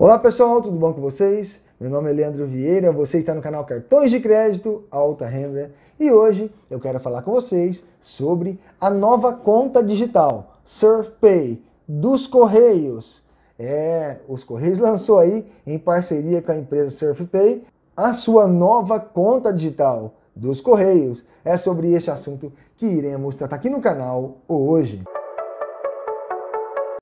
Olá pessoal, tudo bom com vocês? Meu nome é Leandro Vieira, você está no canal Cartões de Crédito Alta Renda e hoje eu quero falar com vocês sobre a nova conta digital SurfPay dos Correios. Os Correios lançou aí em parceria com a empresa SurfPay a sua nova conta digital dos Correios. É sobre este assunto que iremos tratar aqui no canal hoje.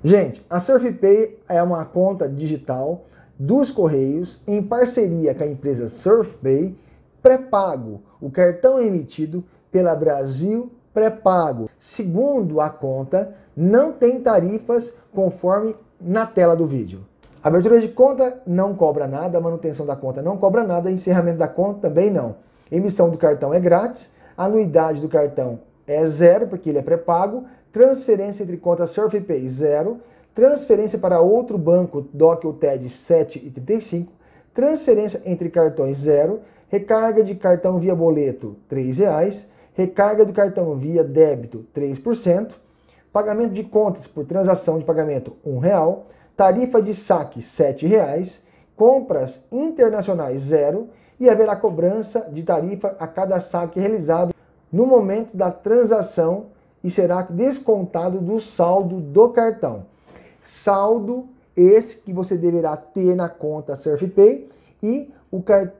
Gente, a SurfPay é uma conta digital dos Correios em parceria com a empresa SurfPay Pré-Pago, o cartão emitido pela Brasil Pré-Pago. Segundo a conta, não tem tarifas conforme na tela do vídeo. A abertura de conta não cobra nada, a manutenção da conta não cobra nada, encerramento da conta também não. Emissão do cartão é grátis, a anuidade do cartão é zero, porque ele é pré-pago. Transferência entre contas SurfPay, zero. Transferência para outro banco, DOC ou TED, 7,35. Transferência entre cartões, zero. Recarga de cartão via boleto, R$3. Recarga do cartão via débito, 3%. Pagamento de contas por transação de pagamento, R$1. Tarifa de saque, R$7. Compras internacionais, zero. E haverá cobrança de tarifa a cada saque realizado no momento da transação e será descontado do saldo do cartão. Saldo esse que você deverá ter na conta SurfPay e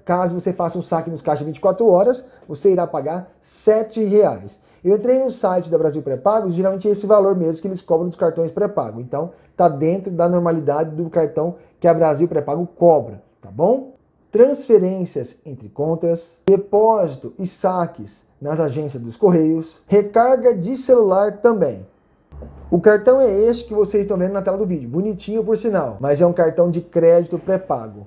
caso você faça um saque nos caixas 24 horas, você irá pagar R$7. Eu entrei no site da Brasil Pré-Pago, geralmente é esse valor mesmo que eles cobram dos cartões pré-pago. Então, tá dentro da normalidade do cartão que a Brasil Pré-Pago cobra, tá bom? Transferências entre contas, depósito e saques nas agências dos Correios, recarga de celular também. O cartão é este que vocês estão vendo na tela do vídeo, bonitinho por sinal, mas é um cartão de crédito pré-pago.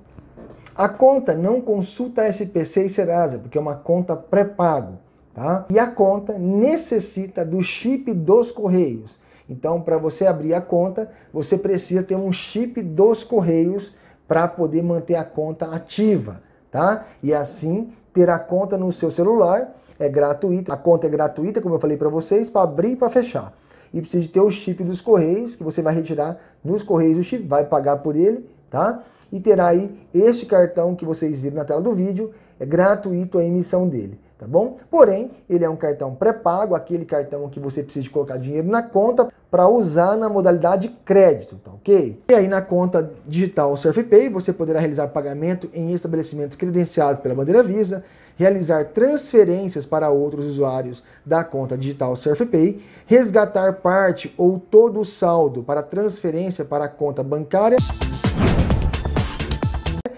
A conta não consulta SPC e Serasa, porque é uma conta pré-pago, tá? E a conta necessita do chip dos Correios. Então, para você abrir a conta, você precisa ter um chip dos Correios para poder manter a conta ativa, tá? E assim ter a conta no seu celular. É gratuita, a conta é gratuita, como eu falei para vocês, para abrir e para fechar. E precisa de ter o chip dos Correios, que você vai retirar nos Correios o chip, vai pagar por ele, tá? E terá aí este cartão que vocês viram na tela do vídeo, é gratuito a emissão dele, tá bom? Porém, ele é um cartão pré-pago, aquele cartão que você precisa de colocar dinheiro na conta para usar na modalidade crédito, tá ok? E aí na conta digital SurfPay, você poderá realizar pagamento em estabelecimentos credenciados pela bandeira Visa, realizar transferências para outros usuários da conta digital SurfPay, resgatar parte ou todo o saldo para transferência para a conta bancária,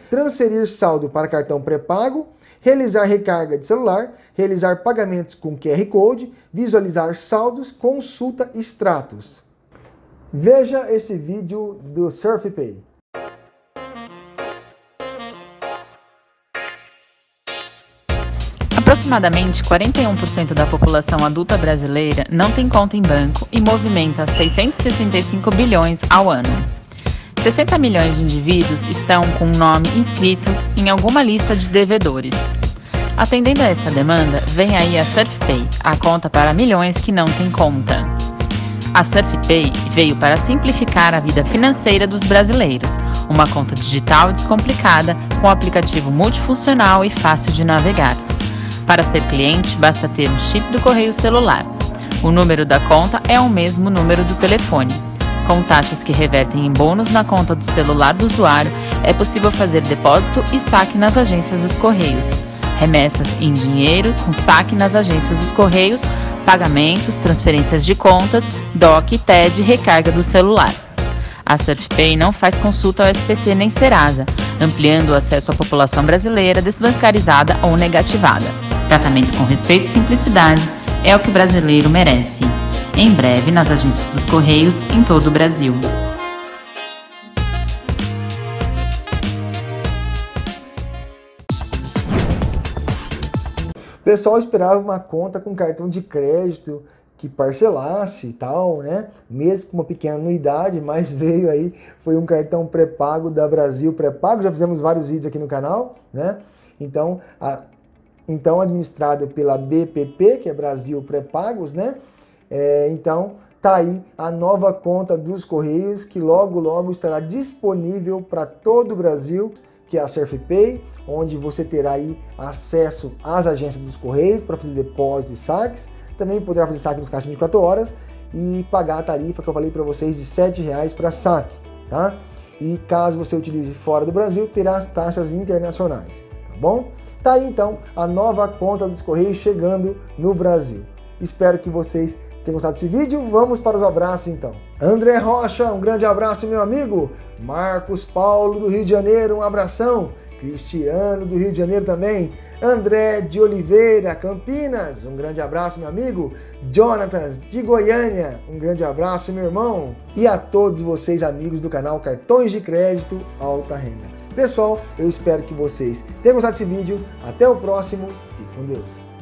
transferir saldo para cartão pré-pago, realizar recarga de celular, realizar pagamentos com QR Code, visualizar saldos, consulta extratos. Veja esse vídeo do SurfPay. Aproximadamente 41% da população adulta brasileira não tem conta em banco e movimenta 665 bilhões ao ano. 60 milhões de indivíduos estão com o nome inscrito em alguma lista de devedores. Atendendo a essa demanda, vem aí a SurfPay, a conta para milhões que não têm conta. A SurfPay veio para simplificar a vida financeira dos brasileiros, uma conta digital descomplicada com aplicativo multifuncional e fácil de navegar. Para ser cliente, basta ter um chip do correio celular. O número da conta é o mesmo número do telefone. Com taxas que revertem em bônus na conta do celular do usuário, é possível fazer depósito e saque nas agências dos Correios, remessas em dinheiro com saque nas agências dos Correios, pagamentos, transferências de contas, DOC, TED e recarga do celular. A SurfPay não faz consulta ao SPC nem Serasa, ampliando o acesso à população brasileira desbancarizada ou negativada. Tratamento com respeito e simplicidade é o que o brasileiro merece. Em breve, nas agências dos Correios, em todo o Brasil. O pessoal esperava uma conta com cartão de crédito que parcelasse e tal, né? Mesmo com uma pequena anuidade, mas veio aí, foi um cartão pré-pago da Brasil Pré-Pago. Já fizemos vários vídeos aqui no canal, né? Então administrado pela BPP, que é Brasil Pré-Pagos, né? Então, Está aí a nova conta dos Correios, que logo logo estará disponível para todo o Brasil, que é a SurfPay, onde você terá aí acesso às agências dos Correios para fazer depósitos e saques. Também poderá fazer saque nos caixas de 24 horas e pagar a tarifa que eu falei para vocês de R$ 7,00 para saque, tá? E caso você utilize fora do Brasil, terá as taxas internacionais, tá bom? Tá aí então a nova conta dos Correios chegando no Brasil. Espero que vocês tenham gostado desse vídeo. Vamos para os abraços então. André Rocha, um grande abraço, meu amigo. Marcos Paulo do Rio de Janeiro, um abração. Cristiano do Rio de Janeiro também. André de Oliveira, Campinas, um grande abraço, meu amigo. Jonathan de Goiânia, um grande abraço, meu irmão. E a todos vocês, amigos do canal Cartões de Crédito Alta Renda. Pessoal, eu espero que vocês tenham gostado desse vídeo. Até o próximo. Fique com Deus.